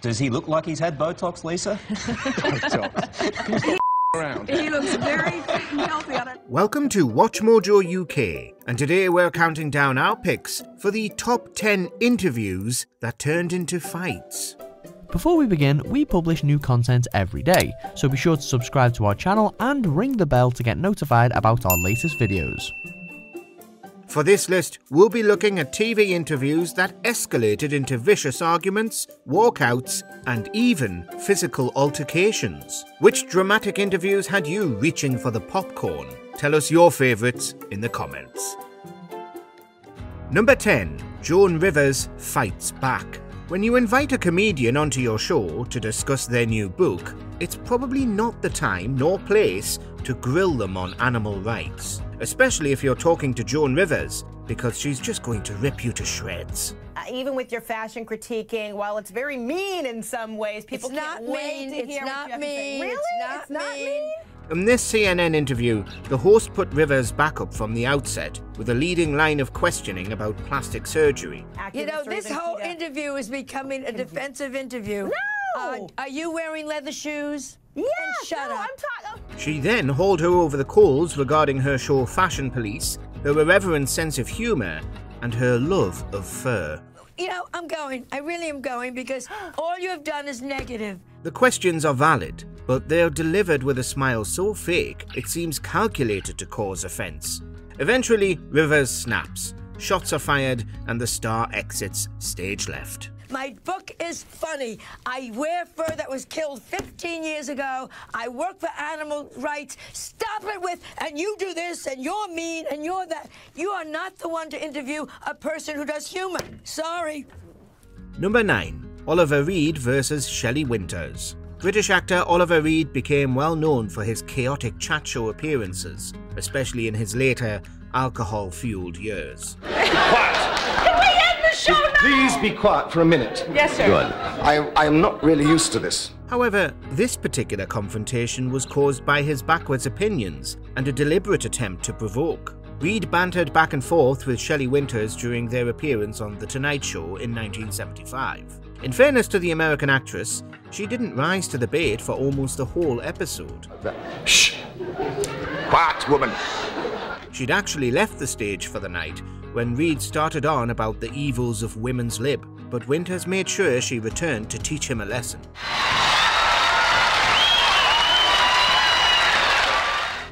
Does he look like he's had Botox, Lisa? Botox. He's around. He looks very healthy on it. Welcome to WatchMojo UK, and today we're counting down our picks for the top 10 interviews that turned into fights. Before we begin, we publish new content every day, so be sure to subscribe to our channel and ring the bell to get notified about our latest videos. For this list, we'll be looking at TV interviews that escalated into vicious arguments, walkouts, and even physical altercations. Which dramatic interviews had you reaching for the popcorn? Tell us your favourites in the comments. Number 10. Joan Rivers fights back. When you invite a comedian onto your show to discuss their new book, it's probably not the time nor place to grill them on animal rights, especially if you're talking to Joan Rivers, because she's just going to rip you to shreds. Even with your fashion critiquing, while it's very mean in some ways, people can't wait to hear what you have to say. Really? It's not mean? In this CNN interview, the host put Rivers back up from the outset with a leading line of questioning about plastic surgery. You know, this whole interview is becoming a defensive interview. No! Are you wearing leather shoes? Yeah, shut up. She then hauled her over the coals regarding her show Fashion Police, her irreverent sense of humor, and her love of fur. You know, I'm going. I really am going, because all you have done is negative. The questions are valid, but they're delivered with a smile so fake it seems calculated to cause offence. Eventually, Rivers snaps, shots are fired, and the star exits stage left. My book is funny. I wear fur that was killed 15 years ago. I work for animal rights. Stop it with, and you do this, and you're mean, and you're that. You are not the one to interview a person who does humor. Sorry. Number 9. Oliver Reed versus Shelley Winters. British actor Oliver Reed became well known for his chaotic chat show appearances, especially in his later alcohol-fueled years. Quiet! Can we end the show now? Please be quiet for a minute. Yes, sir. Good. I am not really used to this. However, this particular confrontation was caused by his backwards opinions and a deliberate attempt to provoke. Reed bantered back and forth with Shelley Winters during their appearance on The Tonight Show in 1975. In fairness to the American actress, she didn't rise to the bait for almost the whole episode. Shh! Quiet, woman! She'd actually left the stage for the night when Reed started on about the evils of women's lib, but Winters made sure she returned to teach him a lesson.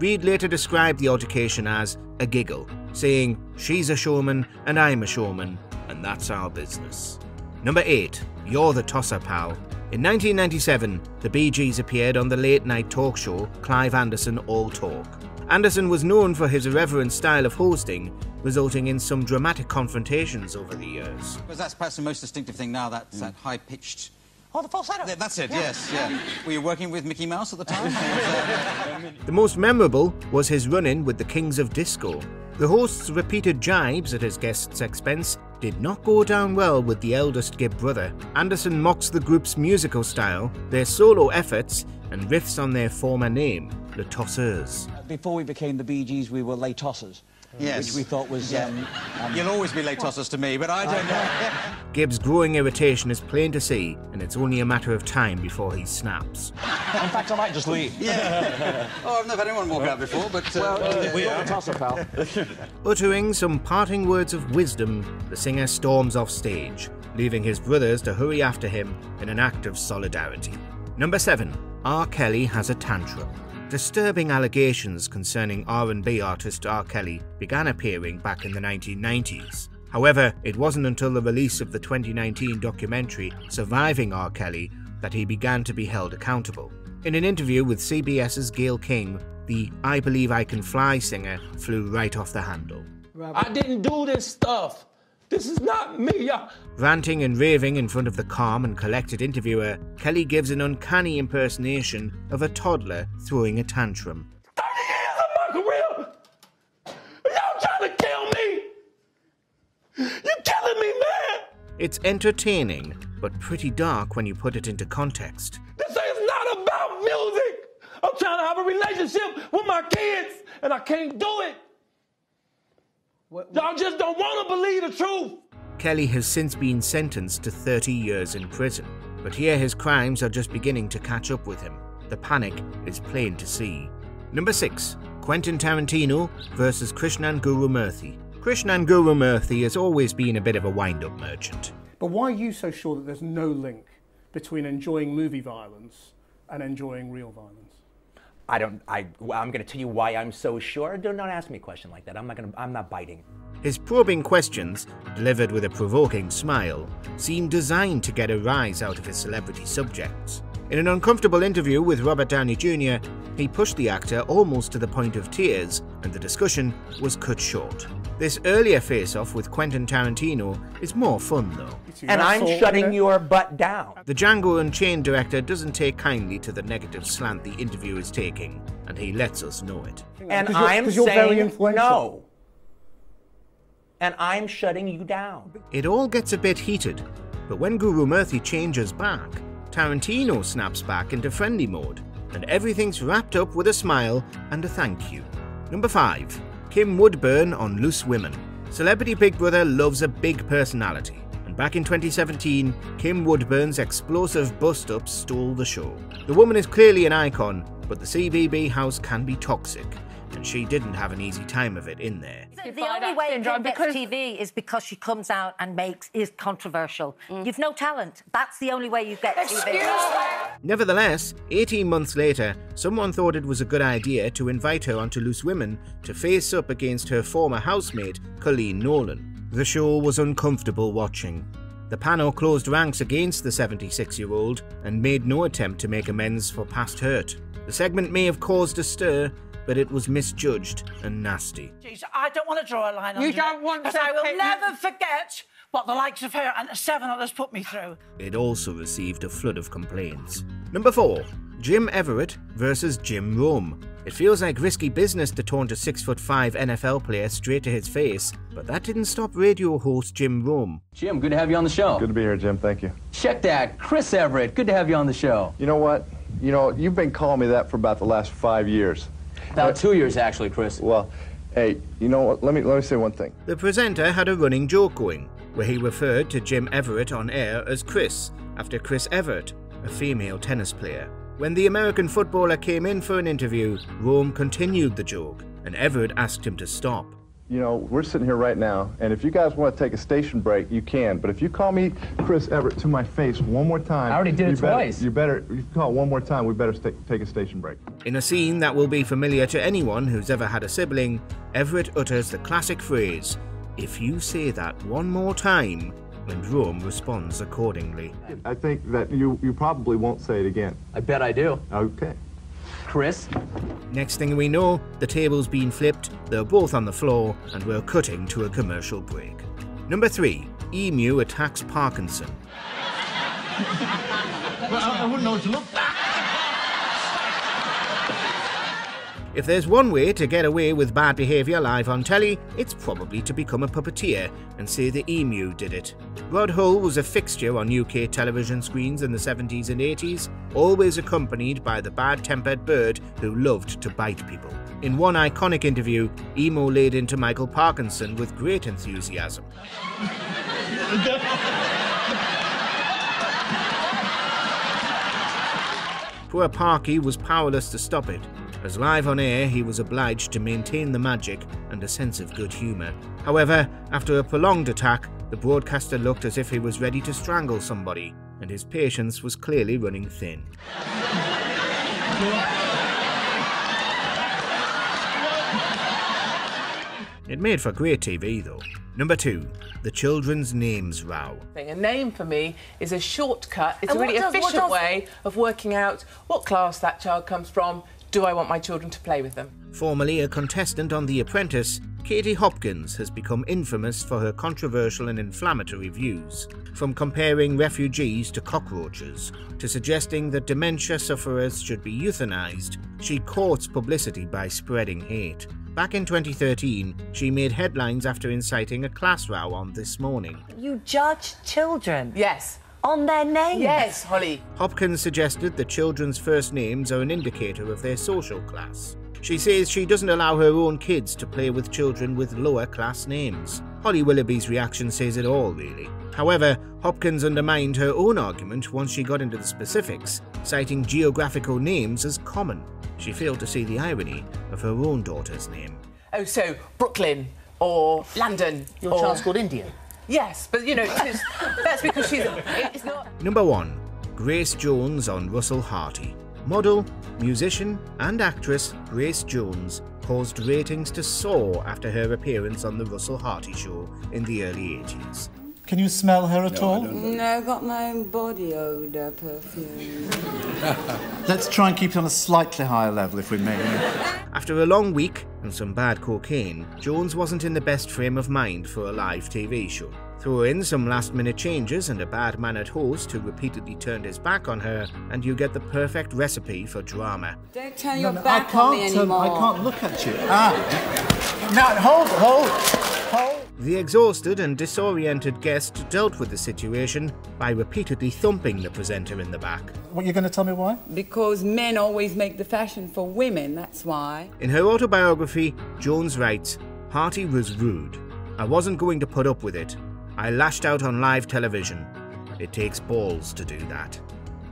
Reed later described the altercation as a giggle, saying, "She's a showman and I'm a showman, and that's our business." Number 8. You're the tosser, pal. In 1997, the Bee Gees appeared on the late-night talk show Clive Anderson All Talk. Anderson was known for his irreverent style of hosting, resulting in some dramatic confrontations over the years. Because that's perhaps the most distinctive thing now, that's that high-pitched... Oh, the falsetto! That's it, yes, yeah. Were you working with Mickey Mouse at the time? The most memorable was his run-in with the Kings of Disco. The host's repeated jibes at his guests' expense did not go down well with the eldest Gibb brother. Anderson mocks the group's musical style, their solo efforts, and riffs on their former name, the Tossers. Before we became the Bee Gees, we were lay tossers, which we thought was... You'll always be lay tossers to me, but I don't know. Gibb's growing irritation is plain to see, and it's only a matter of time before he snaps. In fact, I might just leave. Oh, I've never had anyone walk out before, but... we are a tosser, pal. Uttering some parting words of wisdom, the singer storms off stage, leaving his brothers to hurry after him in an act of solidarity. Number 7. R. Kelly has a tantrum. Disturbing allegations concerning R&B artist R. Kelly began appearing back in the 1990s. However, it wasn't until the release of the 2019 documentary Surviving R. Kelly that he began to be held accountable. In an interview with CBS's Gayle King, the I Believe I Can Fly singer flew right off the handle. Robert. I didn't do this stuff. This is not me. Ranting and raving in front of the calm and collected interviewer, Kelly gives an uncanny impersonation of a toddler throwing a tantrum. 30 years of my career! Y'all trying to kill me! You're killing me, man! It's entertaining, but pretty dark when you put it into context. This is not about music! I'm trying to have a relationship with my kids, and I can't do it! Y'all just don't want to believe the truth! Kelly has since been sentenced to 30 years in prison. But here his crimes are just beginning to catch up with him. The panic is plain to see. Number 6. Quentin Tarantino versus Krishnan Guru-Murthy. Krishnan Guru-Murthy has always been a bit of a wind-up merchant. But why are you so sure that there's no link between enjoying movie violence and enjoying real violence? I'm going to tell you why I'm so sure. Do not ask me a question like that. I'm not biting. His probing questions, delivered with a provoking smile, seem designed to get a rise out of his celebrity subjects. In an uncomfortable interview with Robert Downey Jr., he pushed the actor almost to the point of tears, and the discussion was cut short. This earlier face-off with Quentin Tarantino is more fun, though. And I'm shutting your butt down. The Django Unchained director doesn't take kindly to the negative slant the interview is taking, and he lets us know it. And I'm saying no. And I'm shutting you down. It all gets a bit heated, but when Guru-Murthy changes back, Tarantino snaps back into friendly mode, and everything's wrapped up with a smile and a thank you. Number 5. Kim Woodburn on Loose Women. Celebrity Big Brother loves a big personality, and back in 2017, Kim Woodburn's explosive bust-up stole the show. The woman is clearly an icon, but the CBB house can be toxic, and she didn't have an easy time of it in there. The only way it gets TV is because she comes out and is controversial. You've no talent. That's the only way you get TV. Nevertheless, 18 months later, someone thought it was a good idea to invite her onto Loose Women to face up against her former housemate, Colleen Nolan. The show was uncomfortable watching. The panel closed ranks against the 76-year-old and made no attempt to make amends for past hurt. The segment may have caused a stir, but it was misjudged and nasty. Jeez, I don't want to draw a line on you. You don't want to. I will never forget what the likes of her and 7 others put me through. It also received a flood of complaints. Number 4. Jim Everett versus Jim Rome. It feels like risky business to taunt a 6'5" NFL player straight to his face, but that didn't stop radio host Jim Rome. Jim, good to have you on the show. Good to be here, Jim. Thank you. Check that. Chris Everett, good to have you on the show. You know what? You know, you've been calling me that for about the last 5 years. About 2 years, actually, Chris. Well, hey, you know what? Let me say one thing. The presenter had a running joke going, where he referred to Jim Everett on air as Chris, after Chris Everett, a female tennis player. When the American footballer came in for an interview, Rome continued the joke, and Everett asked him to stop. You know, we're sitting here right now, and if you guys want to take a station break, you can. But if you call me Chris Everett to my face one more time... I already did it twice. You call it one more time, we better take a station break. In a scene that will be familiar to anyone who's ever had a sibling, Everett utters the classic phrase, "If you say that one more time," and Rome responds accordingly. I think that you probably won't say it again. I bet I do. Okay. Chris. Next thing we know, the table's been flipped, they're both on the floor, and we're cutting to a commercial break. Number 3. Emu attacks Parkinson. Well, I wouldn't know what to look at. If there's one way to get away with bad behaviour live on telly, it's probably to become a puppeteer and say the Emu did it. Rod Hull was a fixture on UK television screens in the 70s and 80s, always accompanied by the bad-tempered bird who loved to bite people. In one iconic interview, Emu laid into Michael Parkinson with great enthusiasm. Poor Parky was powerless to stop it, as live on air he was obliged to maintain the magic and a sense of good humour. However, after a prolonged attack, the broadcaster looked as if he was ready to strangle somebody, and his patience was clearly running thin. It made for great TV, though. Number 2. The children's names row. A name for me is a shortcut. It's a really efficient way of working out what class that child comes from. Do I want my children to play with them? Formerly a contestant on The Apprentice, Katie Hopkins has become infamous for her controversial and inflammatory views, from comparing refugees to cockroaches, to suggesting that dementia sufferers should be euthanized. She courts publicity by spreading hate. Back in 2013, she made headlines after inciting a class row on This Morning. You judge children? Yes. On their names? Yes, Holly. Hopkins suggested that children's first names are an indicator of their social class. She says she doesn't allow her own kids to play with children with lower class names. Holly Willoughby's reaction says it all, really. However, Hopkins undermined her own argument once she got into the specifics, citing geographical names as common. She failed to see the irony of her own daughter's name. Oh, so Brooklyn or London. Your child's called Indian. Yes, but, you know, that's because she's... It's not... Number 1. Grace Jones on Russell Harty. Model, musician and actress Grace Jones caused ratings to soar after her appearance on The Russell Harty Show in the early 80s. Can you smell her at all? No, I've got my own body odour perfume. Let's try and keep it on a slightly higher level, if we may. After a long week and some bad cocaine, Jones wasn't in the best frame of mind for a live TV show. Throw in some last-minute changes and a bad-mannered host who repeatedly turned his back on her, and you get the perfect recipe for drama. Don't turn your back on me anymore. I can't look at you. Ah. Now, hold. The exhausted and disoriented guest dealt with the situation by repeatedly thumping the presenter in the back. What, you're going to tell me why? Because men always make the fashion for women, that's why. In her autobiography, Jones writes, "Harty was rude. I wasn't going to put up with it. I lashed out on live television. It takes balls to do that."